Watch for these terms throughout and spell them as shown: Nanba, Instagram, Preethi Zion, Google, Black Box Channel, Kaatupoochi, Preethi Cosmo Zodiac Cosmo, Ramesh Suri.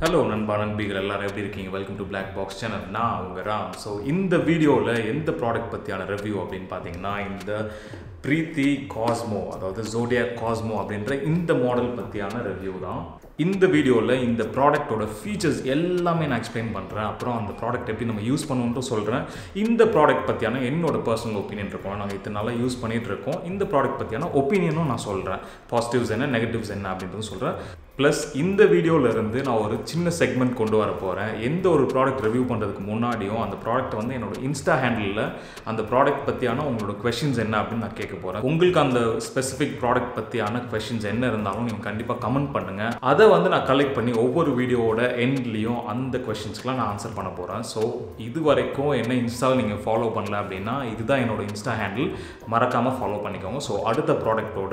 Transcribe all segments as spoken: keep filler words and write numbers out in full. Hello Nanba Nanbigal ellarum eppadi irukeenga, welcome to Black Box Channel. Na unga Ram. So in the video la endha product pathiyana review appdin pathina indha Preethi Cosmo adhaadu Zodiac Cosmo abindra indha model pathiyana review da. In the video la indha product oda features ellame na explain pandren, appuram andha product eppadi nama use pannuvum nu solren. Indha product pathiyana ennoda personal opinion irukum, naanga ithanala use panniterkom. Indha product pathiyana opinion nu na solren, positives enna negatives enna abindru solren. Plus இந்த வீடியோல இருந்து நான் ஒரு சின்ன segment கொண்டு வர போறேன். எந்த ஒரு ப்ராடக்ட் ரிவ்யூ பண்றதுக்கு முன்னாடியும் அந்த ப்ராடக்ட் வந்து என்னோட இன்ஸ்டா ஹேண்டில்ல அந்த ப்ராடக்ட் பத்தியான உங்களோட क्वेश्चंस என்ன அப்படி நான் கேட்க போறேன். உங்களுக்கு அந்த ஸ்பெசிபிக் ப்ராடக்ட் பத்தியான क्वेश्चंस என்ன இருந்தாலும் நீங்க கண்டிப்பா கமெண்ட் பண்ணுங்க. அத வந்து நான் கலெக்ட் பண்ணி ஒவ்வொரு வீடியோவோட எண்ட்லயும் அந்த क्वेश्चंसக்குலாம் நான் ஆன்சர் பண்ண போறேன். சோ இதுவரைக்கும் என்ன இன்ஸ்டால நீங்க ஃபாலோ பண்ணல அப்படினா இதுதான் என்னோட இன்ஸ்டா ஹேண்டில், மறக்காம ஃபாலோ பண்ணிக்கோங்க. சோ அடுத்த ப்ராடக்ட்டோட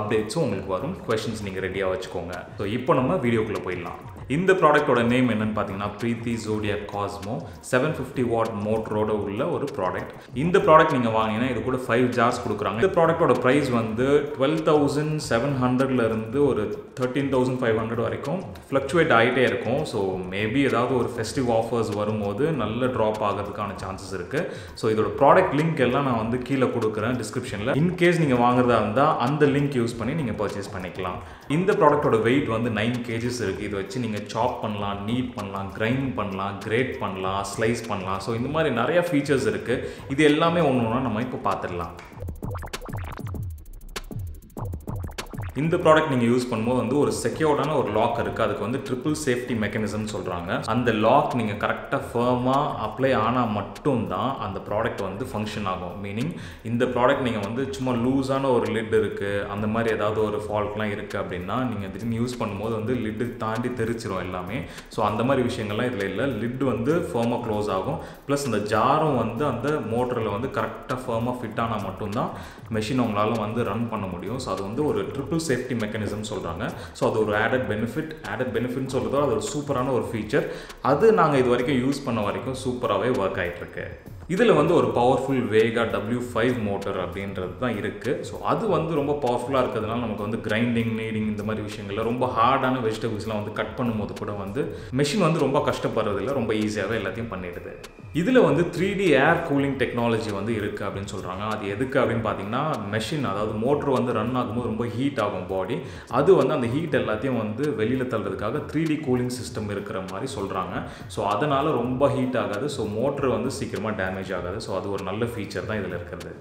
அப்டேட்ஸ் உங்களுக்கு வரும். क्वेश्चंस நீங்க ரெடியா வச்சுக்கோங்க. So, இப்போ நம்ம வீடியோக்குள்ள போயிடலாம். இந்த ப்ராடக்ட்டோட நேம் என்னன்னு பாத்தீங்கன்னா Preethi Zodiac Cosmo seven fifty watt மோட்டரோட உள்ள ஒரு ப்ராடக்ட். இந்த ப்ராடக்ட் நீங்க வாங்கினா இது கூட five jars கொடுக்கறாங்க. இந்த ப்ராடக்ட்டோட பிரைஸ் வந்து twelve thousand seven hundred ல இருந்து ஒரு thirteen thousand five hundred வரைக்கும் ஃப்ளக்சுவேட் ஆயிட்டே இருக்கும். சோ மேபி ஏதாவது ஒரு ஃபெஸ்டிவ் ஆஃபர்ஸ் வரும்போது நல்ல டிராப் ஆகிறதுக்கான சான்சஸ் இருக்கு. சோ இதோட ப்ராடக்ட் லிங்க் எல்லாம் நான் வந்து கீழ கொடுக்கறேன் டிஸ்கிரிப்ஷன்ல. இன் கேஸ் நீங்க வாங்குறதா இருந்தா அந்த லிங்க் யூஸ் பண்ணி நீங்க பர்சேஸ் பண்ணிக்கலாம். இந்த ப்ராடக்ட்டோட weight வந்து nine kgs இருக்கு. இது வச்சு நீங்க chop பண்ணலாம், knead பண்ணலாம், grind பண்ணலாம், grate பண்ணலாம், slice பண்ணலாம். சோ இந்த மாதிரி நிறைய features இருக்கு. இது எல்லாமே ஒவ்வொண்ணா நம்ம இப்போ பார்த்திடலாம். இந்த ப்ராடக்ட் நீங்க யூஸ் பண்ணும்போது வந்து ஒரு செக்யூர்டான ஒரு லாக் இருக்கு. அதுக்கு வந்து ட்ரிபிள் சேஃப்டி மெக்கானிசம் சொல்றாங்க. அந்த லாக் நீங்க கரெக்ட்டா ஃபர்மா அப்ளை ஆனா மட்டும் தான் அந்த ப்ராடக்ட் வந்து ஃபங்க்ஷன் ஆகும். மீனிங் இந்த ப்ராடக்ட் நீங்க வந்து சும்மா லூஸான ஒரு லிட் இருக்கு, அந்த மாதிரி ஏதாவது ஒரு ஃபால்ட்லாம் இருக்கு அப்படின்னா நீங்க திரும்பி யூஸ் பண்ணும்போது வந்து லிட் தாண்டி தெரிச்சிரும் எல்லாமே. ஸோ அந்த மாதிரி விஷயங்கள்லாம் இதுல இல்லை. லிட் வந்து ஃபர்மா க்ளோஸ் ஆகும். ப்ளஸ் இந்த ஜாரும் வந்து அந்த மோட்டரில் வந்து கரெக்டாக ஃபர்மா ஃபிட் ஆனால் மட்டும்தான் மெஷின் உங்களால் வந்து ரன் பண்ண முடியும். ஸோ அது வந்து ஒரு ட்ரிபிள் சேஃப்டி மெக்கானிசம் சொல்றாங்க. சோ அது ஒரு ஆடட் பெனிஃபிட். ஆடட் பெனிஃபிட்னு சொல்றதோ அது ஒரு சூப்பரான ஒரு ஃபீச்சர். அது நாங்க இது வரைக்கும் யூஸ் பண்ண வரைக்கும் சூப்பராகவே ஒர்க் ஆயிட்டு இருக்கு. இதில் வந்து ஒரு powerful Vega W five motor அப்படின்றது தான் இருக்குது. ஸோ அது வந்து ரொம்ப பவர்ஃபுல்லாக இருக்கிறதுனால நமக்கு வந்து கிரைண்டிங், நீடிங் இந்த மாதிரி விஷயங்கள்ல ரொம்ப ஹார்டான வெஜிடபிள்ஸ்லாம் வந்து கட் பண்ணும்போது கூட வந்து மெஷின் வந்து ரொம்ப கஷ்டப்படுறதில்லை, ரொம்ப ஈஸியாகவே எல்லாத்தையும் பண்ணிடுது. இதில் வந்து three D air cooling technology வந்து இருக்குது அப்படின்னு சொல்கிறாங்க. அது எதுக்கு அப்படின்னு பார்த்தீங்கன்னா மெஷின் அதாவது மோட்ரு வந்து ரன் ஆகும்போது ரொம்ப ஹீட் ஆகும் பாடி. அது வந்து அந்த ஹீட் எல்லாத்தையும் வந்து வெளியில் தள்ளுறதுக்காக த்ரீ டி கூலிங் சிஸ்டம் இருக்கிற மாதிரி சொல்கிறாங்க. ஸோ அதனால் ரொம்ப ஹீட் ஆகாது. ஸோ மோட்ரு வந்து சீக்கிரமாக டேமேஜ் ஆகாது. ஸோ அது ஒரு நல்ல ஃபீச்சர் தான் இதில் இருக்கிறது.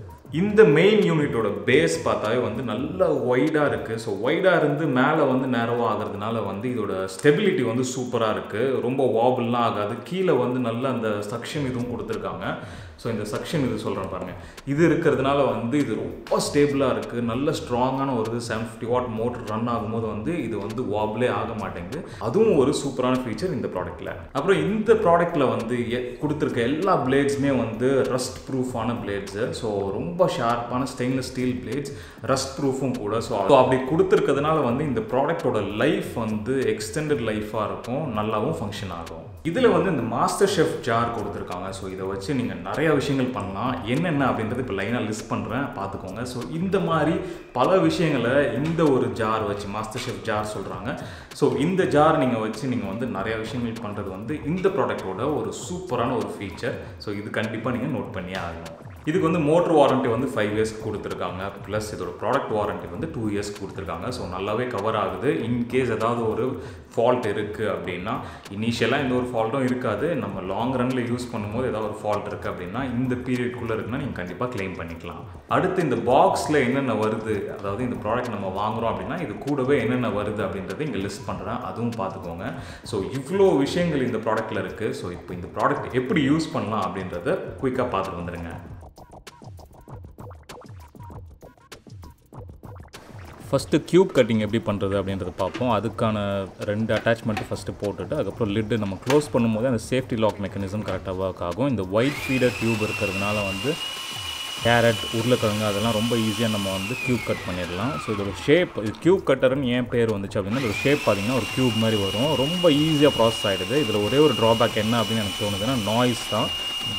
இந்த மெயின் யூனிட்டோட பேஸ் பார்த்தாவே வந்து நல்ல ஒய்டாக இருக்குது. ஸோ ஒய்டாக இருந்து மேலே வந்து நேரவாக ஆகிறதுனால வந்து இதோட ஸ்டெபிலிட்டி வந்து சூப்பராக இருக்குது. ரொம்ப வாபிள்லாம் ஆகாது. கீழே வந்து நல்ல அந்த சக்ஷன் இதுவும் கொடுத்துருக்காங்க. ஸோ இந்த சக்ஷன் இது சொல்கிறேன் பாருங்கள், இது இருக்கிறதுனால வந்து இது ரொம்ப ஸ்டேபிளாக இருக்குது. நல்ல ஸ்ட்ராங்கான ஒரு seven fifty watt motor run ஆகும்போது வந்து இது வந்து வாபிளே ஆக மாட்டேங்குது. அதுவும் ஒரு சூப்பரான ஃபீச்சர் இந்த ப்ராடக்ட்டில். அப்புறம் இந்த ப்ராடக்ட்டில் வந்து கொடுத்துருக்க எல்லா பிளேட்ஸுமே வந்து ரஸ்ட் ப்ரூஃபான பிளேட்ஸு. ஸோ ரொம்ப ஷார்ப்பான ஸ்டெயின்லெஸ் ஸ்டீல் பிளேட்ஸ், ரஸ்ட் ப்ரூஃபும் கூட. ஸோ அப்படி கொடுத்துருக்கிறதுனால வந்து இந்த ப்ராடக்டோட லைஃப் வந்து எக்ஸ்டெண்டட் லைஃபாக இருக்கும், நல்லாவும் ஃபங்க்ஷன் ஆகும். இதில் வந்து இந்த மாஸ்டர் ஷெஃப் ஜார் கொடுத்துருக்காங்க. ஸோ இதை வச்சு நீங்கள் நிறையா விஷயங்கள் பண்ணலாம். என்னென்ன அப்படின்றது இப்போ லைனாக லிஸ்ட் பண்ணுறேன், பார்த்துக்கோங்க. ஸோ இந்த மாதிரி பல விஷயங்களை இந்த ஒரு ஜார் வச்சு மாஸ்டர் ஷெஃப் ஜார் சொல்கிறாங்க. ஸோ இந்த ஜார் நீங்கள் வச்சு நீங்கள் வந்து நிறையா விஷயங்கள் பண்ணுறது வந்து இந்த ப்ராடக்டோட ஒரு சூப்பரான ஒரு ஃபீச்சர். ஸோ இது கண்டிப்பாக நீங்கள் நோட் பண்ணியே ஆகணும். இதுக்கு வந்து மோட்டர் வாரண்ட்டி வந்து ஃபைவ் இயர்ஸ் கொடுத்துருக்காங்க. ப்ளஸ் இதோட ப்ராடக்ட் வாரண்ட்டி வந்து டூ இயர்ஸ் கொடுத்துருக்காங்க. ஸோ நல்லாவே கவர் ஆகுது. இன்கேஸ் ஏதாவது ஒரு ஃபால்ட் இருக்குது அப்படின்னா இனிஷியலாக எந்த ஒரு ஃபால்ட்டும் இருக்காது. நம்ம லாங் ரனில் யூஸ் பண்ணும்போது ஏதாவது ஒரு ஃபால்ட் இருக்குது அப்படின்னா இந்த பீரியட்குள்ளே இருக்குன்னா நீங்கள் கண்டிப்பாக கிளைம் பண்ணிக்கலாம். அடுத்து இந்த பாக்ஸில் என்னென்ன வருது, அதாவது இந்த ப்ராடக்ட் நம்ம வாங்குகிறோம் அப்படின்னா இது கூடவே என்னென்ன வருது அப்படின்றத இங்கே லிஸ்ட் பண்ணுறேன், அதுவும் பார்த்துக்கோங்க. ஸோ இவ்வளோ விஷயங்கள் இந்த ப்ராடக்ட்டில் இருக்குது. ஸோ இப்போ இந்த ப்ராடக்ட் எப்படி யூஸ் பண்ணலாம் அப்படின்றத குயிக்காக பார்த்துட்டு வந்துடுங்க. ஃபஸ்ட்டு க்யூப் கட்டிங் எப்படி பண்ணுறது அப்படின்றத பார்ப்போம். அதுக்கான ரெண்டு அட்டாச்மெண்ட்டு ஃபஸ்ட்டு போட்டுட்டு அதுக்கப்புறம் லிட்டு நம்ம க்ளோஸ் பண்ணும்போது அந்த சேஃப்டி லாக் மெக்கானிசம் கரெக்டாக ஒர்க் ஆகும். இந்த ஒயிட் ஃபீடர் டியூப் இருக்கிறதுனால வந்து கேரட், உருளைக்கிழங்கு அதெல்லாம் ரொம்ப ஈஸியாக நம்ம வந்து க்யூப் கட் பண்ணிடலாம். ஸோ இதோட ஷேப், இது க்யூப் கட்டர்னு ஏன் பேர் வந்துச்சு அப்படின்னா இதோட ஷேப் பார்த்திங்கன்னா ஒரு க்யூப் மாதிரி வரும். ரொம்ப ஈஸியாக ப்ராசஸ் ஆகிடுது. இதில் ஒரே ஒரு ட்ராபேக் என்ன அப்படின்னு எனக்கு தோணுதுன்னா நாய்ஸ் தான்.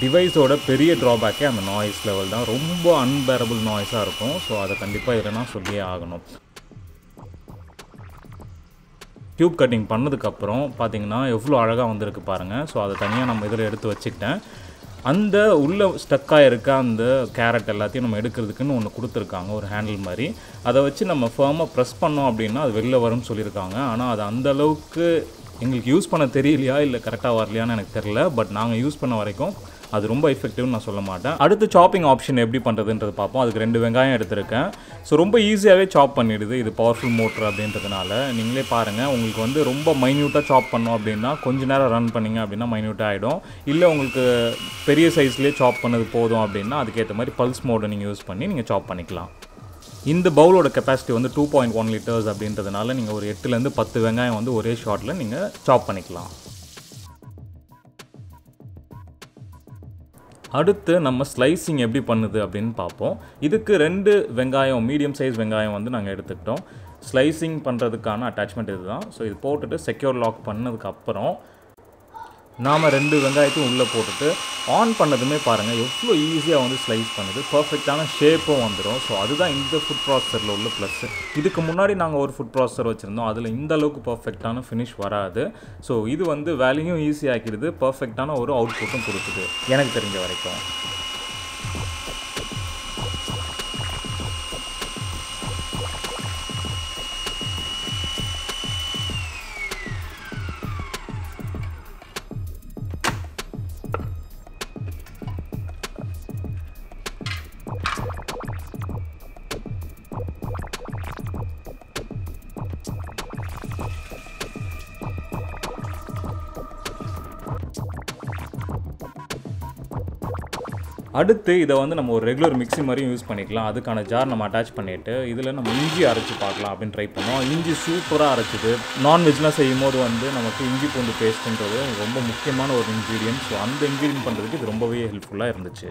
டிவைஸோட பெரிய ட்ராபேக்கே அந்த நாய்ஸ் லெவல் தான். ரொம்ப அன்பேரபிள் நாய்ஸாக இருக்கும். ஸோ அதை கண்டிப்பாக இல்லைன்னா சொல்லியே ஆகணும். டியூப் கட்டிங் பண்ணதுக்கப்புறம் பார்த்தீங்கன்னா எவ்வளோ அழகாக வந்திருக்கு பாருங்கள். ஸோ அதை தனியாக நம்ம இதில் எடுத்து வச்சுக்கிட்டேன். அந்த உள்ளே ஸ்டக்காக இருக்க அந்த கேரட் எல்லாத்தையும் நம்ம எடுக்கிறதுக்குன்னு ஒன்று கொடுத்துருக்காங்க, ஒரு ஹேண்டில் மாதிரி. அதை வச்சு நம்ம ஃபர்மாக ப்ரெஸ் பண்ணோம் அப்படின்னா அது வெளில வரும்னு சொல்லியிருக்காங்க. ஆனால் அது அந்தளவுக்கு எங்களுக்கு யூஸ் பண்ண தெரியலையா இல்லை கரெக்டாக வரலையான்னு எனக்கு தெரில. பட் நாங்கள் யூஸ் பண்ண வரைக்கும் அது ரொம்ப எஃபெக்டிவ்னு நான் சொல்ல மாட்டேன். அடுத்து சாப்பிங் ஆப்ஷன் எப்படி பண்ணுறதுன்றது பார்ப்போம். அதுக்கு ரெண்டு வெங்காயம் எடுத்திருக்கேன். ஸோ ரொம்ப ஈஸியாகவே சாப் பண்ணிடுது இது பவர்ஃபுல் மோட்ரு அப்படின்றதுனால. நீங்களே பாருங்கள், உங்களுக்கு வந்து ரொம்ப மைன்யூட்டாக சாப் பண்ணோம் அப்படின்னா கொஞ்சம் நேரம் ரன் பண்ணிங்க அப்படின்னா மைன்யூட்டாக ஆகிடும். இல்லை உங்களுக்கு பெரிய சைஸ்லேயே சாப் பண்ணது போதும் அப்படின்னா அதுக்கேற்ற மாதிரி பல்ஸ் மோடை நீங்கள் யூஸ் பண்ணி நீங்கள் சாப் பண்ணிக்கலாம். இந்த பவுலோட கெப்பாசிட்டி வந்து டூ பாயிண்ட் ஒன் லிட்டர்ஸ் அப்படின்றதுனால நீங்கள் ஒரு எட்டுலேருந்து பத்து வெங்காயம் வந்து ஒரே ஷாட்டில் நீங்கள் சாப் பண்ணிக்கலாம். அடுத்து நம்ம ஸ்லைசிங் எப்படி பண்ணுது அப்படின்னு பார்ப்போம். இதுக்கு ரெண்டு வெங்காயம், மீடியம் சைஸ் வெங்காயம் வந்து நாங்கள் எடுத்துக்கிட்டோம். ஸ்லைசிங் பண்ணுறதுக்கான அட்டாச்மெண்ட் இது தான். ஸோ இது போட்டுட்டு செக்யூர் லாக் பண்ணதுக்கப்புறம் நாம் ரெண்டு வெங்காயத்தையும் உள்ளே போட்டுட்டு ஆன் பண்ணதுமே பாருங்கள் எவ்வளோ ஈஸியாக வந்து ஸ்லைஸ் பண்ணுது. பர்ஃபெக்டான ஷேப்பும் வந்துடும். ஸோ அதுதான் இந்த ஃபுட் ப்ராசஸரில் உள்ள ப்ளஸ். இதுக்கு முன்னாடி நாங்கள் ஒரு ஃபுட் ப்ராசஸர் வச்சுருந்தோம், அதில் இந்தளவுக்கு பர்ஃபெக்டான ஃபினிஷ் வராது. ஸோ இது வந்து வேலையும் ஈஸியாகிடுது, பர்ஃபெக்டான ஒரு அவுட்புட்டும் கொடுக்குது எனக்கு தெரிஞ்ச வரைக்கும். அடுத்து இதை வந்து நம்ம ஒரு ரெகுலர் மிக்ஸி மாதிரியும் யூஸ் பண்ணிக்கலாம். அதுக்கான ஜார் நம்ம அட்டாச் பண்ணிவிட்டு இதில் நம்ம இஞ்சி அரைச்சி பார்க்கலாம் அப்படின்னு ட்ரை பண்ணோம். இஞ்சி சூப்பராக அரைச்சிது. நான்வெஜ்லாம் செய்யும் போது வந்து நமக்கு இஞ்சி பூண்டு பேஸ்ட்டுன்றது ரொம்ப முக்கியமான ஒரு இன்க்ரீடியன்ட். ஸோ அந்த இன்க்ரீடியன்ட் பண்ணுறதுக்கு இது ரொம்பவே ஹெல்ப்ஃபுல்லாக இருந்துச்சு.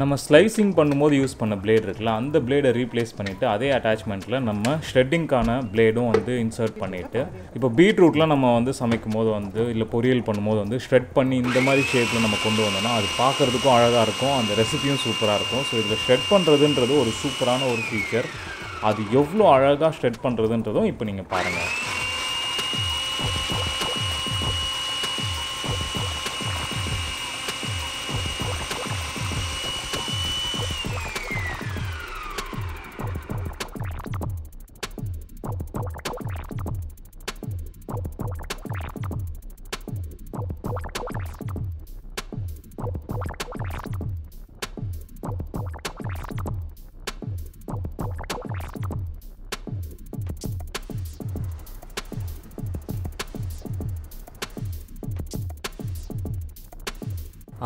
நம்ம ஸ்லைசிங் பண்ணும்போது யூஸ் பண்ண பிளேட் இருக்குல்ல, அந்த பிளேடை ரீப்ளேஸ் பண்ணிவிட்டு அதே அட்டாச்மெண்ட்டில் நம்ம ஷ்ரெட்டிங்க்கான பிளேடும் வந்து இன்சர்ட் பண்ணிவிட்டு, இப்போ பீட்ரூட்லாம் நம்ம வந்து சமைக்கும் போது வந்து இல்லை பொரியல் பண்ணும்போது வந்து ஷ்ரெட் பண்ணி இந்த மாதிரி ஷேப்பில் நம்ம கொண்டு வந்தோம்னா அது பார்க்குறதுக்கும் அழகாக இருக்கும், அந்த ரெசிபியும் சூப்பராக இருக்கும். ஸோ இதில் ஷ்ரெட் பண்ணுறதுன்றது ஒரு சூப்பரான ஒரு ஃபீச்சர். அது எவ்வளோ அழகாக ஷ்ரெட் பண்ணுறதுன்றதும் இப்போ நீங்கள் பாருங்கள்.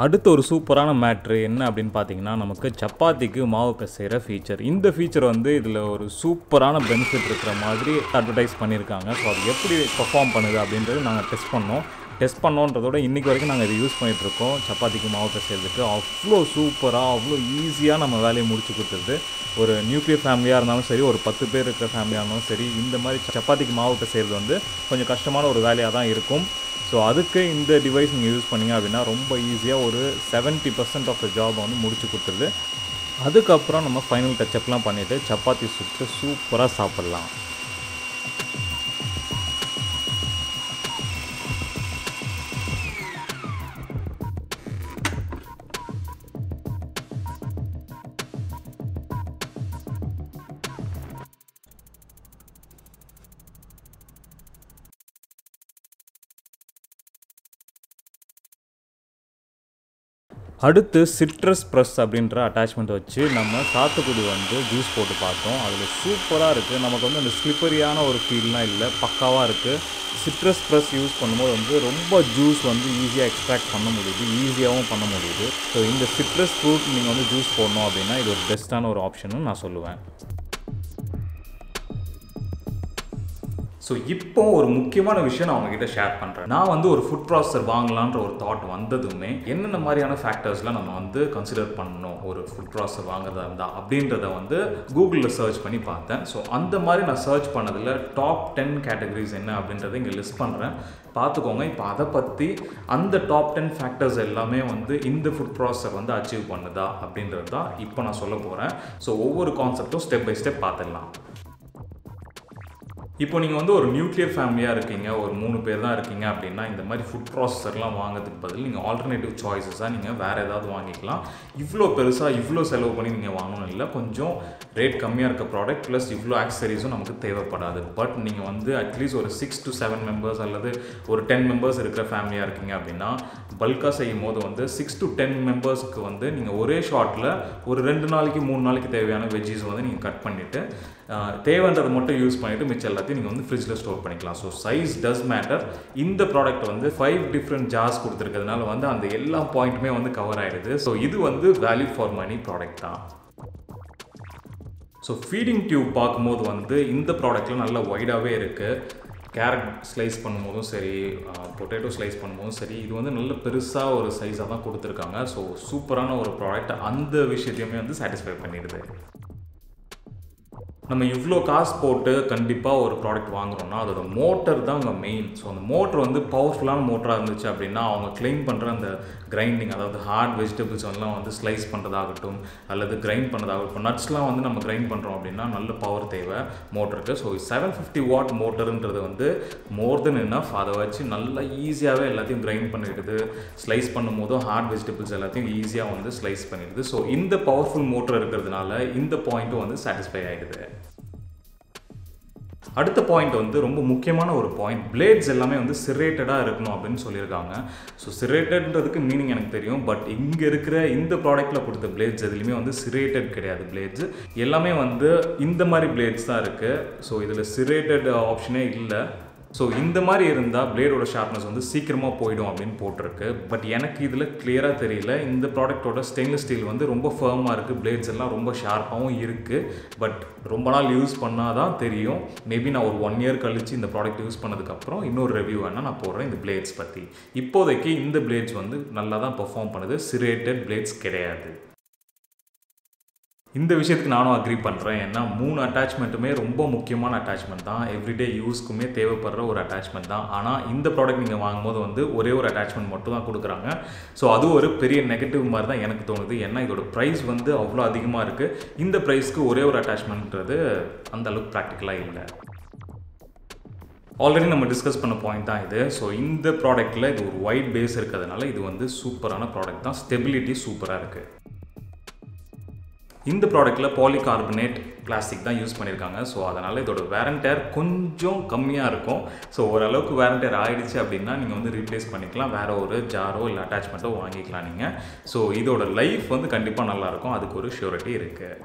அடுத்து ஒரு சூப்பரான மேட்ரு என்ன அப்படின்னு பார்த்தீங்கன்னா நமக்கு சப்பாத்திக்கு மாவு பிசைகிற ஃபீச்சர். இந்த ஃபீச்சர் வந்து இதில் ஒரு சூப்பரான பெனிஃபிட் இருக்கிற மாதிரி அட்வர்டைஸ் பண்ணியிருக்காங்க. ஸோ அது எப்படி பர்ஃபார்ம் பண்ணுது அப்படின்றது நாங்கள் டெஸ்ட் பண்ணோம். டெஸ்ட் பண்ணோன்றதோட இன்றைக்கி வரைக்கும் நாங்கள் இதை யூஸ் பண்ணிகிட்ருக்கோம் சப்பாத்திக்கு மாவு பிசைகிறதுக்கு. அவ்வளோ சூப்பராக அவ்வளோ ஈஸியாக நம்ம வேலையை முடிச்சு கொடுத்துருது. ஒரு நியூக்ளியர் ஃபேமிலியாக இருந்தாலும் சரி, ஒரு பத்து பேர் இருக்கிற ஃபேமிலியாக இருந்தாலும் சரி, இந்த மாதிரி சப்பாத்திக்கு மாவு பிசைகிறது வந்து கொஞ்சம் கஷ்டமான ஒரு வேலையாக தான் இருக்கும். ஸோ அதுக்கு இந்த டிவைஸ் நீங்கள் யூஸ் பண்ணிங்க அப்படின்னா ரொம்ப ஈஸியாக ஒரு செவன்ட்டி பர்சன்ட் ஆஃப் த ஜாபை வந்து முடிச்சு கொடுத்துருது. அதுக்கப்புறம் நம்ம ஃபைனல் டச்சப்லாம் பண்ணிவிட்டு சப்பாத்தி சுட்டு சூப்பராக சாப்பிட்லாம். அடுத்து சிட்ரஸ் ப்ரெஸ் அப்படின்ற அட்டாச்மெண்ட் வச்சு நம்ம சாத்துக்குடி வந்து ஜூஸ் போட்டு பார்த்தோம். அதில் சூப்பராக இருக்குது. நமக்கு வந்து அந்த ஸ்லிப்பரியான ஒரு ஃபீல்லாம் இல்லை, பக்காவாக இருக்குது. சிட்ரஸ் ப்ரெஸ் யூஸ் பண்ணும்போது வந்து ரொம்ப ஜூஸ் வந்து ஈஸியாக எக்ஸ்ட்ராக்ட் பண்ண முடியுது, ஈஸியாகவும் பண்ண முடியுது. ஸோ இந்த சிட்ரஸ் ஃப்ரூட் நீங்கள் வந்து ஜூஸ் போடணும் அப்படின்னா இது ஒரு பெஸ்ட்டான ஒரு ஆப்ஷன்னு நான் சொல்லுவேன். So இப்போ ஒரு முக்கியமான விஷயம் நான் உங்ககிட்ட ஷேர் பண்றேன். நான் வந்து ஒரு ஃபுட் ப்ராசஸர் வாங்கலாம்ன்ற ஒரு தாட் வந்ததுமே என்னென்ன மாதிரியான ஃபேக்டர்ஸ்லாம் நம்ம வந்து கன்சிடர் பண்ணணும் ஒரு ஃபுட் ப்ராசஸர் வாங்குறதா இருந்தா அப்படின்றத வந்து கூகுளில் சர்ச் பண்ணி பார்த்தேன். ஸோ அந்த மாதிரி நான் சர்ச் பண்ணதில் டாப் டென் கேட்டகரிஸ் என்ன அப்படின்றத இங்கே லிஸ்ட் பண்ணுறேன், பார்த்துக்கோங்க. இப்போ அதை பற்றி அந்த டாப் டென் ஃபேக்டர்ஸ் எல்லாமே வந்து இந்த ஃபுட் ப்ராசஸர் வந்து அச்சீவ் பண்ணுதா அப்படின்றது தான் இப்போ நான் சொல்ல போகிறேன். ஸோ ஒவ்வொரு கான்செப்டும் ஸ்டெப் பை ஸ்டெப் பார்த்துடலாம். இப்போ நீங்கள் வந்து ஒரு நியூக்ளியர் ஃபேமிலியாக இருக்கீங்க, ஒரு மூணு பேர் தான் இருக்கீங்க அப்படின்னா இந்த மாதிரி ஃபுட் ப்ராசஸர்லாம் வாங்கிறதுக்கு பதில் நீங்கள் ஆல்டர்னேட்டிவ் சாய்ஸஸாக நீங்கள் வேறு ஏதாவது வாங்கிக்கலாம். இவ்வளோ பெருசாக இவ்வளோ செலவு பண்ணி நீங்கள் வாங்கணும் இல்லை, கொஞ்சம் ரேட் கம்மியாக இருக்க ப்ராடக்ட் ப்ளஸ் இவ்வளோ ஆக்சசரிஸும் நமக்கு தேவைப்படாது. பட் நீங்கள் வந்து அட்லீஸ்ட் ஒரு சிக்ஸ் டு செவன் மெம்பர்ஸ் அல்லது ஒரு டென் மெம்பர்ஸ் இருக்கிற ஃபேமிலியாக இருக்கீங்க அப்படின்னா பல்காக செய்யும் போது வந்து சிக்ஸ் டு டென் மெம்பர்ஸ்க்கு வந்து நீங்கள் ஒரே ஷாட்டில் ஒரு ரெண்டு நாளைக்கு மூணு நாளைக்கு தேவையான வெஜ்ஜீஸ் வந்து நீங்கள் கட் பண்ணிவிட்டு தேவைன்றதை மட்டும் யூஸ் பண்ணிவிட்டு மிச்சம் எல்லாத்தையும் நீங்கள் வந்து ஃப்ரிட்ஜில் ஸ்டோர் பண்ணிக்கலாம். So size does matter. இந்த ப்ராடக்ட் வந்து ஃபைவ் டிஃப்ரெண்ட் ஜார்ஸ் கொடுத்துருக்கிறதுனால வந்து அந்த எல்லா பாயிண்ட்டுமே வந்து கவர் ஆகிடுது. ஸோ இது வந்து வேல்யூ ஃபார் மணி ப்ராடக்ட் தான். ஸோ ஃபீடிங் டியூப் பார்க்கும்போது வந்து இந்த ப்ராடக்ட்டில் நல்லா வைடாகவே இருக்குது. கேரட் ஸ்லைஸ் பண்ணும்போதும் சரி, பொட்டேட்டோ ஸ்லைஸ் பண்ணும்போதும் சரி, இது வந்து நல்ல பெருசாக ஒரு சைஸாக தான் கொடுத்துருக்காங்க. ஸோ சூப்பரான ஒரு ப்ராடக்ட், அந்த விஷயத்தையுமே வந்து சாட்டிஸ்ஃபை பண்ணிடுது. நம்ம இவ்வளோ காசு போட்டு கண்டிப்பாக ஒரு ப்ராடக்ட் வாங்குகிறோன்னா அதோட மோட்டர் தான் அங்கே மெயின். ஸோ அந்த மோட்டர் வந்து பவர்ஃபுல்லான மோட்டராக இருந்துச்சு அப்படின்னா அவங்க கிளைம் பண்ணுற அந்த கிரைண்டிங், அதாவது ஹார்ட் வெஜிடபிள்ஸ் எல்லாம் வந்து ஸ்லைஸ் பண்ணுறதாகட்டும் அல்லது கிரைண்ட் பண்ணுறதாகட்டும், நட்ஸ்லாம் வந்து நம்ம கிரைண்ட் பண்ணுறோம் அப்படின்னா நல்ல பவர் தேவை மோட்டருக்கு. ஸோ செவன் ஃபிஃப்டி வாட் மோட்டருன்றது வந்து மோர் தென் இனஃப். அதை வச்சு நல்லா ஈஸியாகவே எல்லாத்தையும் கிரைண்ட் பண்ணிடுது, ஸ்லைஸ் பண்ணும் போதும் ஹார்ட் வெஜிடபிள்ஸ் எல்லாத்தையும் ஈஸியாக வந்து ஸ்லைஸ் பண்ணிடுது. ஸோ இந்த பவர்ஃபுல் மோட்டர் இருக்கிறதுனால இந்த பாயிண்ட்டும் வந்து சாட்டிஸ்ஃபை ஆகிடுது. அடுத்த பாயிண்ட் வந்து ரொம்ப முக்கியமான ஒரு பாயிண்ட். பிளேட்ஸ் எல்லாமே வந்து சிரேட்டடாக இருக்கணும் அப்படின்னு சொல்லியிருக்காங்க. ஸோ சிரேட்டட்ன்றதுக்கு மீனிங் எனக்கு தெரியும், பட் இங்கே இருக்கிற இந்த ப்ராடக்ட்டில் கொடுத்த பிளேட்ஸ் எதுலேயுமே வந்து சிரேட்டட் கிடையாது. பிளேட்ஸ் எல்லாமே வந்து இந்த மாதிரி பிளேட்ஸ் தான் இருக்குது. ஸோ இதில் சிரேட்டட் ஆப்ஷனே இல்லை. ஸோ இந்த மாதிரி இருந்தால் பிளேடோட ஷார்ப்னஸ் வந்து சீக்கிரமாக போயிடும் அப்படின்னு போட்டிருக்கு. பட் எனக்கு இதில் கிளியராக தெரியல. இந்த ப்ராடக்டோட ஸ்டெயின்லெஸ் ஸ்டீல் வந்து ரொம்ப ஃபர்மாக இருக்குது, பிளேட்ஸ் எல்லாம் ரொம்ப ஷார்ப்பாகவும் இருக்குது. பட் ரொம்ப நாள் யூஸ் பண்ணால் தான் தெரியும். மேபி நான் ஒரு ஒன் இயர் கழித்து இந்த ப்ராடக்ட் யூஸ் பண்ணதுக்கப்புறம் இன்னொரு ரிவ்யூ வேணால் நான் போடுறேன் இந்த பிளேட்ஸ் பற்றி. இப்போதைக்கு இந்த பிளேட்ஸ் வந்து நல்லா தான் பெர்ஃபார்ம் பண்ணுது, சிரேட்டட் பிளேட்ஸ் கிடையாது. இந்த விஷயத்துக்கு நானும் அக்ரி பண்ணுறேன். ஏன்னா மூணு அட்டாச்மெண்ட்டுமே ரொம்ப முக்கியமான அட்டாச்மெண்ட் தான், எவ்ரிடே யூஸ்க்குமே தேவைப்படுற ஒரு அட்டாச்மெண்ட் தான். ஆனால் இந்த ப்ராடக்ட் நீங்கள் வாங்கும்போது வந்து ஒரே ஒரு அட்டாச்மெண்ட் மட்டும் தான் கொடுக்குறாங்க. ஸோ அது ஒரு பெரிய நெகட்டிவ் மாதிரி தான் எனக்கு தோணுது. ஏன்னா இதோட ப்ரைஸ் வந்து அவ்வளோ அதிகமாக இருக்குது. இந்த ப்ரைஸ்க்கு ஒரே ஒரு அட்டாச்மெண்ட்ன்றது அந்த அளவுக்கு ப்ராக்டிக்கலாக இல்லை. ஆல்ரெடி நம்ம டிஸ்கஸ் பண்ண பாயிண்ட் தான் இது. ஸோ இந்த ப்ராடக்ட்டில் இது ஒரு வைட் பேஸ் இருக்கிறதுனால இது வந்து சூப்பரான ப்ராடக்ட் தான். ஸ்டெபிலிட்டி சூப்பராக இருக்குது. இந்த ப்ராடக்ட்டில் பாலிகார்பனேட் பிளாஸ்டிக் தான் யூஸ் பண்ணியிருக்காங்க. ஸோ அதனால் இதோட வேரண்டேர் கொஞ்சம் கம்மியாக இருக்கும். ஸோ ஓரளவுக்கு வேரண்டேர் ஆகிடுச்சு அப்படின்னா நீங்கள் வந்து ரீப்ளேஸ் பண்ணிக்கலாம், வேறு ஒரு ஜாரோ இல்லை அட்டாச்மெண்ட்டோ வாங்கிக்கலாம் நீங்கள். ஸோ இதோட லைஃப் வந்து கண்டிப்பாக நல்லாயிருக்கும், அதுக்கு ஒரு ஷூரிட்டி இருக்குது.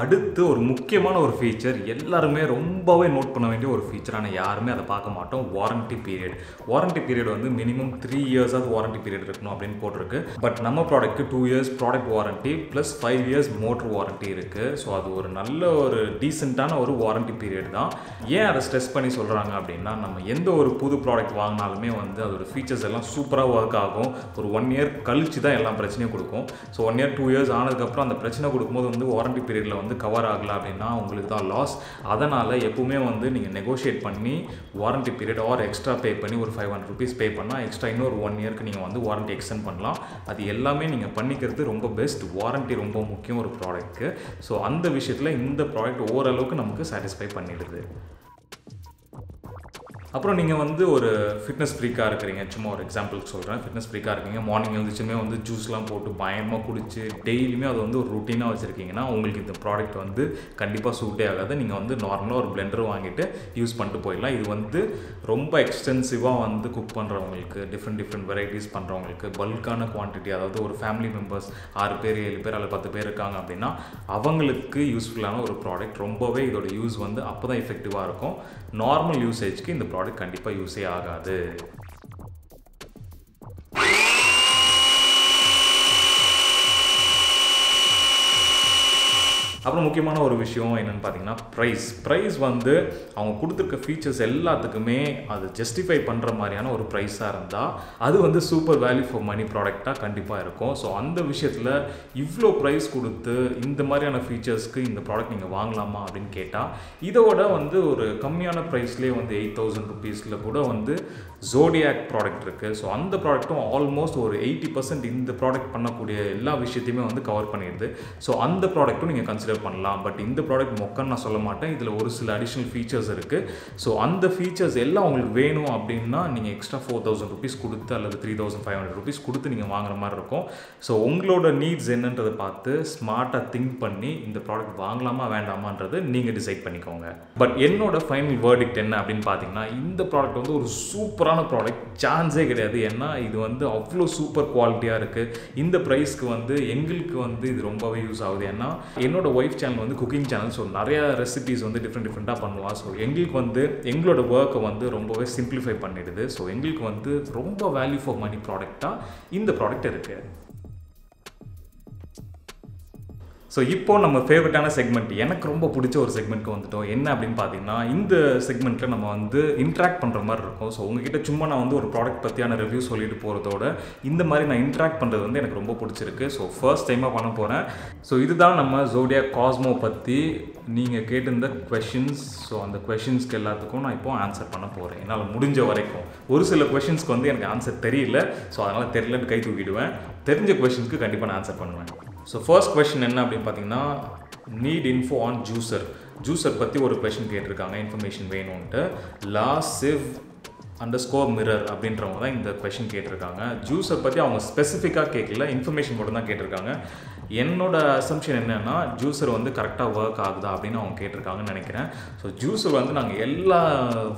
அடுத்து ஒரு முக்கியமான ஒரு ஃபீச்சர், எல்லாருமே ரொம்பவே நோட் பண்ண வேண்டிய ஒரு ஃபீச்சர், ஆனால் யாருமே அதை பார்க்க மாட்டோம். Warranty period. வாரண்ட்டி பீரியட் வந்து மினிமம் த்ரீ இயர்ஸாவது வாரண்ட்டி பீரியட் இருக்கணும் அப்படின்னு போட்டிருக்கு. பட் நம்ம product two years product warranty plus five years motor warranty இருக்குது. ஸோ அது ஒரு நல்ல ஒரு டீசெண்டான ஒரு வாரண்ட்டி பீரியட் தான். ஏன் அதை ஸ்ட்ரெஸ் பண்ணி சொல்கிறாங்க அப்படின்னா, நம்ம எந்த ஒரு புது ப்ராடக்ட் வாங்கினாலுமே வந்து அதோட ஃபீச்சர்ஸ் எல்லாம் சூப்பராக ஒர்க் ஆகும். ஒரு ஒன் இயர் கழிச்சு தான் எல்லா பிரச்சனையும் கொடுக்கும். So one year two years ஆனதுக்கப்புறம் அந்த பிரச்சனை கொடுக்கும்போது வந்து வாரண்ட்டி பீரியடில் வந்து கவர் ஆகலாம் அப்படின்னா உங்களுக்கு தான் லாஸ். அதனால் எப்பவுமே வந்து நீங்கள் நெகோஷியேட் பண்ணி warranty period or extra pay பண்ணி ஒரு ஃபைவ் ஹண்ட்ரட் ருபீஸ் பே பண்ணால் எக்ஸ்ட்ரா இன்னொரு ஒன் இயருக்கு நீங்கள் வந்து வாரண்ட்டி எக்ஸ்டெண்ட் பண்ணலாம். அது எல்லாமே நீங்கள் பண்ணிக்கிறது ரொம்ப பெஸ்ட். வாரண்ட்டி ரொம்ப முக்கியம் ஒரு ப்ராடக்ட்க்கு. ஸோ அந்த விஷயத்தில் இந்த ப்ராடக்ட் ஓரளவுக்கு நமக்கு சாட்டிஸ்ஃபை பண்ணிடுது. அப்புறம் நீங்கள் வந்து ஒரு ஃபிட்னஸ் ஃப்ரீக்காக இருக்கிறீங்க, சும்மா ஒரு எக்ஸாம்பிளுக்கு சொல்கிறேன், ஃபிட்னஸ் ஃப்ரீக்காக இருக்கீங்க, மார்னிங் எழுந்துச்சுமே வந்து ஜூஸ்லாம் போட்டு பயமாக குடிச்சு டெய்லியுமே அது வந்து ஒரு ரொட்டீனாக வச்சுருக்கீங்கன்னா உங்களுக்கு இந்த ப்ராடக்ட் வந்து கண்டிப்பாக சூட்டே ஆகாது. நீங்கள் வந்து நார்மலாக ஒரு பிளெண்டர் வாங்கிட்டு யூஸ் பண்ணிட்டு போயிடலாம். இது வந்து ரொம்ப எக்ஸ்டென்சிவாக வந்து குக் பண்ணுறவங்களுக்கு, டிஃப்ரெண்ட் டிஃப்ரெண்ட் வெரைட்டிஸ் பண்ணுறவங்களுக்கு, பல்கான குவான்டிட்டி, அதாவது ஒரு ஃபேமிலி மெம்பர்ஸ் ஆறு பேர் ஏழு பேர் அல்லது பத்து பேர் இருக்காங்க அப்படின்னா அவங்களுக்கு யூஸ்ஃபுல்லான ஒரு ப்ராடக்ட். ரொம்பவே இதோட யூஸ் வந்து அப்போ தான் எஃபெக்டிவாக இருக்கும். நார்மல் யூசேஜ்க்கு இந்த ப்ராடக்ட் கண்டிப்பாக யூஸே ஆகாது. அப்புறம் முக்கியமான ஒரு விஷயம் என்னன்னு பாத்தீங்கன்னா price price வந்து அவங்க கொடுத்திருக்க features எல்லாத்துக்குமே அது justify பண்ற மாதிரியான ஒரு price ஆ இருந்தா அது வந்து super value for money product ஆ கண்டிப்பா இருக்கும் சோ அந்த விஷயத்துல இவ்ளோ price கொடுத்து இந்த மாதிரியான features க்கு இந்த product நீங்க வாங்கலாமா அப்படினு கேட்டா இதோட வந்து ஒரு கம்மியான priceலயே வந்து eight thousand rupees ல கூட வந்து Zodiac product இருக்கு சோ அந்த productம் almost ஒரு eighty percent இந்த product பண்ணக்கூடிய எல்லா விஷயத்தையுமே வந்து cover பண்ணிடுது சோ அந்த productம் நீங்க consider பண்ணலாம் பட் இந்த product மொக்கன்னு நான் சொல்ல மாட்டேன் இதுல ஒரு சில additional features இருக்கு சோ அந்த features எல்லாம் உங்களுக்கு வேணும் அப்படினா நீங்க extra four thousand rupees கொடுத்து அல்லது three thousand five hundred rupees கொடுத்து நீங்க வாங்குற மாதிரி இருக்கும் சோ உங்களோட needs என்னன்றதை பார்த்து ஸ்மார்ட்டா திங்க் பண்ணி இந்த product வாங்கலாமா வேண்டாமான்றது நீங்க டிசைட் பண்ணிக்கோங்க பட் என்னோட ஃபைனல் verdict என்ன அப்படினு பாத்தீங்கன்னா இந்த product வந்து ஒரு சூப்பரான product சான்ஸே கிடையாது ஏன்னா இது வந்து அவ்ளோ சூப்பர் குவாலிட்டியா இருக்கு இந்த பிரைஸ்க்கு வந்து எங்களுக்கு வந்து இது ரொம்பவே யூஸ் ஆகுது ஏன்னா என்னோட வைஃப் சேனல் வந்து குக்கிங் சேனல் சோ நிறைய ரெசிபீஸ் வந்து டிஃபரண்ட் டிஃபரண்டா பண்ணுவா சோ எங்களுக்கு வந்து எங்களோட வர்க்க வந்து ரொம்பவே சிம்பிளிஃபை பண்ணிடுது சோ எங்களுக்கு வந்து ரொம்ப வேல்யூ ஃபார் மணி ப்ராடக்ட்டா இந்த ப்ராடக்ட் இருக்கு சோ இப்போ நம்ம ஃபேவரட்டான செக்மெண்ட் எனக்கு ரொம்ப பிடிச்ச ஒரு செக்மெண்ட்க்கு வந்துட்டோம் என்ன அப்படினு பாத்தீங்கன்னா இந்த செக்மெண்ட்ல நம்ம வந்து இன்டராக்ட் பண்ற மாதிரி இருக்கும் சோ உங்க கிட்ட சும்மா நான் வந்து ஒரு ப்ராடக்ட் பத்தியான ரிவ்யூ சொல்லிட்டு போறதோட இந்த மாதிரி நான் இன்டராக்ட் பண்றது வந்து எனக்கு ரொம்ப பிடிச்சிருக்கு சோ ஃபர்ஸ்ட் டைமா பண்ண போறேன் சோ இதுதான் நம்ம Zodiac Cosmo பத்தி நீங்க கேட்டிருந்த क्वेश्चंस சோ அந்த क्वेश्चंसக்கு எல்லாத்துக்கும் நான் இப்போ ஆன்சர் பண்ண போறேன் என்னால முடிஞ்ச வரைக்கும் ஒரு சில क्वेश्चंसக்கு வந்து எனக்கு ஆன்சர் தெரியல சோ அதனால தெரியலன்னு கை தூக்கிடுவேன் தெரிஞ்ச क्वेश्चंसக்கு கண்டிப்பா நான் ஆன்சர் பண்ணுவேன் So first question enna appadin pathina need info on juicer juicer patti oru question ketirukanga information venumnu la siv underscore mirror அப்படின்றவங்க தான் இந்த क्वेश्चन கேட்டிருக்காங்க ஜூஸர் பத்தி அவங்க ஸ்பெசிஃபிக்கா கேட்கல இன்ஃபர்மேஷன் மட்டும் தான் கேட்டிருக்காங்க என்னோட அசம்ப்ஷன் என்னன்னா ஜூஸர் வந்து கரெக்ட்டா வர்க் ஆகுதா அப்படினு அவங்க கேட்டிருக்காங்கன்னு நினைக்கிறேன் சோ ஜூஸர் வந்து நாங்க எல்லா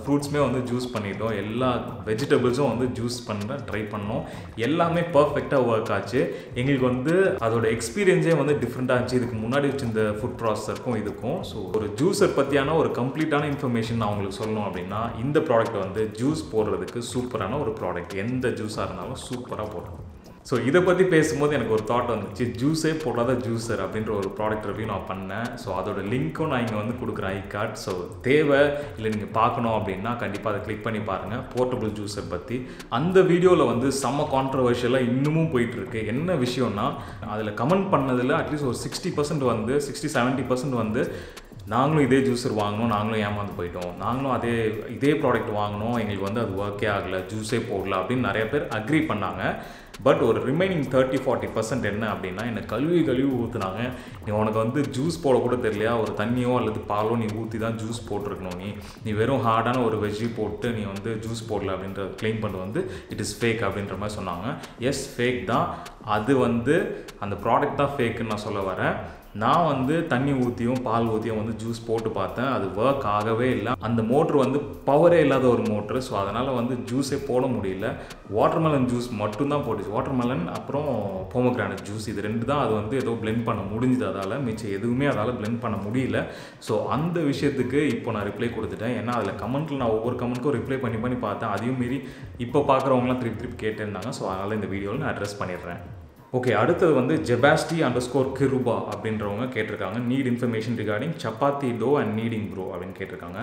ஃப்ரூட்ஸ்மே வந்து ஜூஸ் பண்ணிட்டோம் எல்லா வெஜிடபிள்ஸும் வந்து ஜூஸ் பண்ண ட்ரை பண்ணோம் எல்லாமே பெர்ஃபெக்ட்டா வர்க் ஆச்சு எங்களுக்கு வந்து அதோட எக்ஸ்பீரியன்ஸே வந்து டிஃபரண்டா இருந்துச்சு இதுக்கு முன்னாடி வச்சிருந்த ஃபுட் ப்ராசஸர்க்கும் இதுக்கும் சோ ஒரு ஜூஸர் பத்தியான ஒரு கம்ப்ளீட்டான இன்ஃபர்மேஷன் நான் உங்களுக்கு சொல்லணும் அப்படினா இந்த ப்ராடக்ட் வந்து ஜூஸ் போடுறதுக்கு சூப்பரான ஒரு ப்ராடக்ட் எந்த ஜூஸாக இருந்தாலும் சூப்பராக போடும் ஸோ இதை பற்றி பேசும்போது எனக்கு ஒரு தாட் வந்துச்சு ஜூஸே போடாத ஜூஸர் அப்படின்ற ஒரு ப்ராடக்ட் ரிவ்யூ நான் பண்ணேன் ஸோ அதோட லிங்க்கும் நான் இங்கே வந்து கொடுக்குறேன் ஐ கார்ட் ஸோ தேவை இல்லை நீங்கள் பார்க்கணும் அப்படின்னா கண்டிப்பாக அதை கிளிக் பண்ணி பாருங்கள் போர்ட்டபிள் ஜூஸர் பற்றி அந்த வீடியோவில் வந்து செம்ம கான்ட்ரவர்ஷியலாக இன்னமும் போயிட்டுருக்கு என்ன விஷயம்னா அதில் கமெண்ட் பண்ணதில் அட்லீஸ்ட் ஒரு சிக்ஸ்டி பர்சன்ட் வந்து சிக்ஸ்டி செவன்ட்டி பர்சன்ட் வந்து நாங்களும் இதே ஜூஸர் வாங்கணும் நாங்களும் ஏமாந்து போயிட்டோம் நாங்களும் அதே இதே ப்ராடக்ட் வாங்கணும் எங்களுக்கு வந்து அது ஒர்க்கே ஆகலை ஜூஸே போடல அப்படின்னு நிறைய பேர் அக்ரி பண்ணாங்க பட் ஒரு ரிமைனிங் தேர்ட்டி ஃபார்ட்டி பர்சன்ட் என்ன அப்படின்னா என்னை கழுவி கழுவி ஊற்றுனாங்க நீ உனக்கு வந்து ஜூஸ் போட கூட தெரியலையா ஒரு தண்ணியோ அல்லது பாலோ நீ ஊற்றி தான் ஜூஸ் போட்டிருக்கணும் நீ நீ வெறும் ஹார்டான ஒரு வெஜ்ஜி போட்டு நீ வந்து ஜூஸ் போடல அப்படின்ற கிளைம் பண்ணி வந்து இட் இஸ் ஃபேக் அப்படின்ற மாதிரி சொன்னாங்க எஸ் ஃபேக் தான் அது வந்து அந்த ப்ராடக்ட் தான் ஃபேக்குன்னு நான் சொல்ல வரேன் நான் வந்து தண்ணி ஊற்றியும் பால் ஊற்றியும் வந்து ஜூஸ் போட்டு பார்த்தேன் அது ஒர்க் ஆகவே இல்லை அந்த மோட்ரு வந்து பவரே இல்லாத ஒரு மோட்ரு ஸோ அதனால் வந்து ஜூஸே போட முடியல வாட்டர்மெலன் ஜூஸ் மட்டும்தான் போட்டுச்சு வாட்டர்மெலன் அப்புறம் போமோகிரானட் ஜூஸ் இது ரெண்டு தான் அது வந்து ஏதோ பிளெண்ட் பண்ண முடிஞ்சது அதால் மிச்சம் எதுவுமே அதால் பிளெண்ட் பண்ண முடியல ஸோ அந்த விஷயத்துக்கு இப்போ நான் ரிப்ளை கொடுத்துட்டேன் ஏன்னா அதில் கமெண்ட்டில் நான் ஒவ்வொரு கமெண்ட்க்கும் ரிப்ளை பண்ணி பண்ணி பார்த்தேன் அதையும் மீறி இப்போ பார்க்குறவங்களாம் திருப்பி திருப்பி கேட்டிருந்தாங்க ஸோ அதனால் இந்த வீடியோவில் நான் அட்ரஸ் பண்ணிடுறேன் ஓகே அடுத்தது வந்து ஜெபாஸ்டி அண்டர் ஸ்கோர் கிருபா அப்படின்றவங்க கேட்டிருக்காங்க need information regarding chapati dough and kneading bro அப்படின்னு கேட்டிருக்காங்க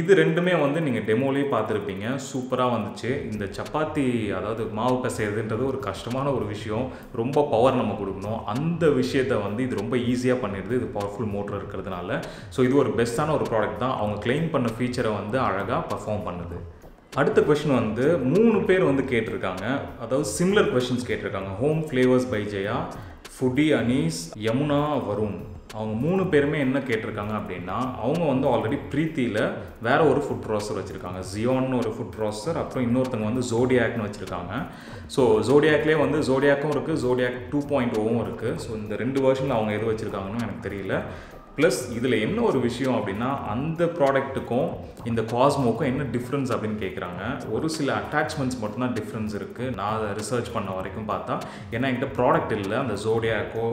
இது ரெண்டுமே வந்து நீங்கள் டெமோலேயே பார்த்துருப்பீங்க சூப்பராக வந்துச்சு இந்த சப்பாத்தி அதாவது மாவு பிசைறதுன்றது ஒரு கஷ்டமான ஒரு விஷயம் ரொம்ப பவர் நம்ம கொடுக்கணும் அந்த விஷயத்தை வந்து இது ரொம்ப ஈஸியாக பண்ணிடுது இது பவர்ஃபுல் மோட்டர் இருக்கிறதுனால ஸோ இது ஒரு பெஸ்ட்டான ஒரு ப்ராடக்ட் தான் அவங்க கிளைம் பண்ண ஃபீச்சரை வந்து அழகாக பர்ஃபார்ம் பண்ணுது அடுத்த கொஸ்டின் வந்து மூணு பேர் வந்து கேட்டிருக்காங்க அதாவது சிமிலர் கொஸ்டின்ஸ் கேட்டிருக்காங்க home flavours by Jaya foodie Anees Yamuna Varun அவங்க மூணு பேருமே என்ன கேட்டிருக்காங்க அப்படின்னா அவங்க வந்து ஆல்ரெடி பிரீத்தியில் வேறு ஒரு ஃபுட் ப்ராசஸர் வச்சுருக்காங்க ஜியோன்னு ஒரு ஃபுட் ப்ராசஸர் அப்புறம் இன்னொருத்தவங்க வந்து ஜோடியாக்னு வச்சுருக்காங்க ஸோ ஜோடியாக்லேயே வந்து ஜோடியாக்கும் இருக்குது ஜோடியாக் டூ பாயிண்ட் ஓவும் இருக்குது ஸோ இந்த ரெண்டு வெர்ஷனில் அவங்க எது வச்சுருக்காங்கன்னு எனக்கு தெரியல ப்ளஸ் இதில் என்ன ஒரு விஷயம் அப்படின்னா அந்த ப்ராடக்ட்டுக்கும் இந்த காஸ்மோக்கும் என்ன டிஃப்ரென்ஸ் அப்படின்னு கேட்குறாங்க ஒரு சில அட்டாச்மெண்ட்ஸ் மட்டும்தான் டிஃப்ரென்ஸ் இருக்குது நான் அதை ரிசர்ச் பண்ண வரைக்கும் பார்த்தா ஏன்னா என்கிட்ட ப்ராடக்ட் இல்லை அந்த ஜோடியாக்கோ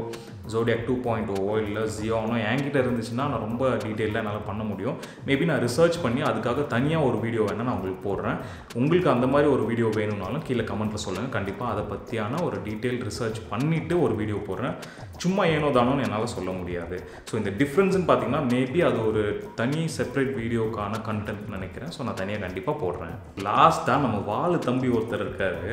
ஜோடியாக் டூ பாயிண்ட் ஓவோ இல்லை ஜியோனோ என்கிட்ட இருந்துச்சுன்னா நான் ரொம்ப டீட்டெயிலாக என்னால் பண்ண முடியும் மேபி நான் ரிசர்ச் பண்ணி அதுக்காக தனியாக ஒரு வீடியோ வேணால் நான் உங்களுக்கு போடுறேன் உங்களுக்கு அந்த மாதிரி ஒரு வீடியோ வேணும்னாலும் கீழே கமெண்ட்டில் சொல்லுங்கள் கண்டிப்பாக அதை பற்றியான ஒரு டீட்டெயில் ரிசர்ச் பண்ணிவிட்டு ஒரு வீடியோ போடுறேன் சும்மா ஏனோ தானோன்னு என்னால் சொல்ல முடியாது ஸோ இந்த டிஃப்ரென்ஸ் னு பாத்தீங்கன்னா மேபி அது ஒரு தனி செப்பரேட் வீடியோக்கான கண்டென்ட் நினைக்கிறேன். சோ நான் தனியா கண்டிப்பா போடுறேன். லாஸ்டா நம்ம வாலு தம்பி ஒருத்தர் இருக்காரு,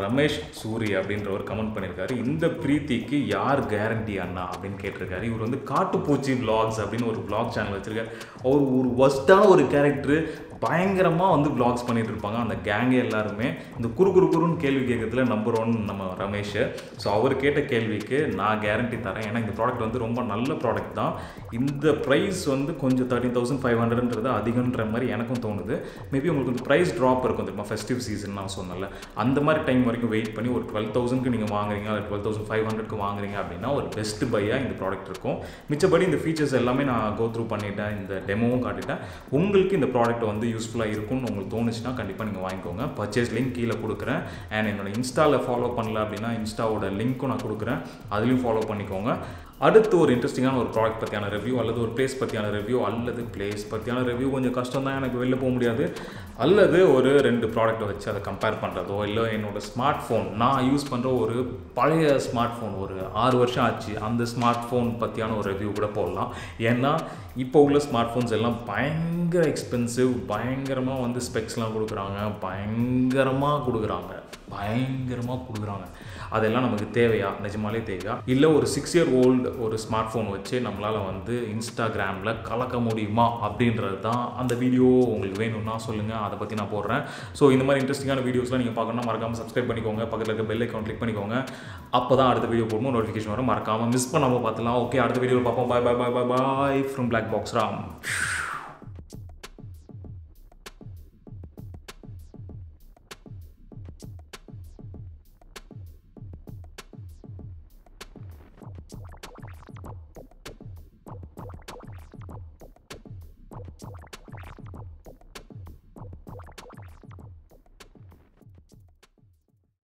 ரமேஷ் சூரி அப்படின்ற ஒரு கமெண்ட் பண்ணிருக்காரு, இந்த பிரீத்திக்கு யார் கேரண்டி அண்ணா அப்படின்னு கேட்டிருக்காரு. இவர் வந்து காட்டுப்பூச்சி விளாக்ஸ் அப்படின்னு ஒரு விளாக் சேனல் வச்சிருக்காரு. அவர் ஒரு ஒஸ்டான ஒரு கேரக்டரு, பயங்கரமாக வந்து விளாக்ஸ் பண்ணிட்டு இருப்பாங்க அந்த கேங்கே எல்லாருமே. இந்த குறு குறு குறுன்னு கேள்வி கேட்கறதுல நம்பர் ஒன் நம்ம ரமேஷ். ஸோ அவர் கேட்ட கேள்விக்கு நான் கேரண்டி தரேன். ஏன்னா இந்த ப்ராடக்ட் வந்து ரொம்ப நல்ல ப்ராடக்ட் தான். இந்த ப்ரைஸ் வந்து கொஞ்சம் தேர்ட்டின் தௌசண்ட் ஃபைவ் ஹண்ட்ரட்ன்றது அதிகன்ற மாதிரி எனக்கும் தோணுது. மேபி உங்களுக்கு வந்து ப்ரைஸ் ட்ராப் இருக்கும் தெரியுமா, ஃபெஸ்டிவ் சீசன் நான் சொன்னல, அந்த மாதிரி டைம் வரைக்கும் வெயிட் பண்ணி ஒரு டுவெல் தௌசண்ட்க்கு நீங்கள் வாங்குறீங்க, ஒரு டுவெல் தௌசண்ட் ஃபைவ் ஹண்ட்ரட்க்கு வாங்குறீங்க அப்படின்னா ஒரு பெஸ்ட் பையாக இந்த ப்ராடக்ட் இருக்கும். மிச்சபடி இந்த ஃபீச்சர்ஸ் எல்லாமே நான் கோ த்ரூ பண்ணிட்டேன், இந்த டெமோவும் காட்டிட்டேன். உங்களுக்கு இந்த ப்ராடக்ட் வந்து யூஸ்ஃபுல்லாக இருக்கும்னு உங்களுக்கு தோணுச்சுன்னா கண்டிப்பாக நீங்கள் வாங்கிக்கோங்க. பர்ச்சேஸ் லிங்க் கீழே கொடுக்குறேன். அண்ட் என்னோட இன்ஸ்டாவில் ஃபாலோ பண்ணல அப்படின்னா இன்ஸ்டாவோட லிங்க்கும் நான் கொடுக்குறேன், அதுலேயும் ஃபாலோ பண்ணிக்கோங்க. அடுத்து ஒரு இன்ட்ரெஸ்டிங்கான ஒரு ப்ராடக்ட் பற்றியான ரிவ்யூ அல்லது ஒரு பிளேஸ் பற்றியான ரிவ்யூ அல்லது பிளேஸ் பற்றியான ரிவ்யூ கொஞ்சம் கஷ்டம் தான், எனக்கு வெளில போக முடியாது, அல்லது ஒரு ரெண்டு ப்ராடக்ட்டை வச்சு அதை கம்பேர் பண்ணுறதோ இல்லை என்னோடய ஸ்மார்ட் ஃபோன், நான் யூஸ் பண்ணுற ஒரு பழைய ஸ்மார்ட் ஃபோன் ஒரு ஆறு வருஷம் ஆச்சு, அந்த ஸ்மார்ட் ஃபோன் பற்றியான ஒரு ரிவ்யூ கூட போடலாம். ஏன்னா இப்போ உள்ள ஸ்மார்ட் ஃபோன்ஸ் எல்லாம் பயங்கர எக்ஸ்பென்சிவ், பயங்கரமாக வந்து ஸ்பெக்ஸ்லாம் கொடுக்குறாங்க, பயங்கரமாக கொடுக்குறாங்க பயங்கரமாக கொடுக்குறாங்க அதெல்லாம் நமக்கு தேவையா, நிஜமாலே தேவையா? இல்லை ஒரு சிக்ஸ் இயர் ஓல்டு ஒரு ஸ்மார்ட் ஃபோன் வச்சு நம்மளால் வந்து இன்ஸ்டாகிராமில் கலக்க முடியுமா அப்படின்றது தான் அந்த வீடியோ. உங்களுக்கு வேணும்னா சொல்லுங்கள், அதை பற்றி நான் போடுறேன். ஸோ இந்த மாதிரி இன்ட்ரெஸ்டிங்கான வீடியோஸ்லாம் நீங்கள் பார்க்கணும்னா மறக்காமல் சப்ஸ்கிரைப் பண்ணிக்கோங்க, பக்கத்தில் இருக்க பெல் ஐக்கான் கிளிக் பண்ணிக்கோங்க. அப்போ தான் அடுத்த வீடியோ போடும்போது நோட்டிஃபிகேஷன் வரும், மறக்காமல் மிஸ் பண்ணாமல் பார்த்துலாம். ஓகே, அடுத்த வீடியோவில் பார்ப்போம். Bye bye bye bye bye from black box Ram.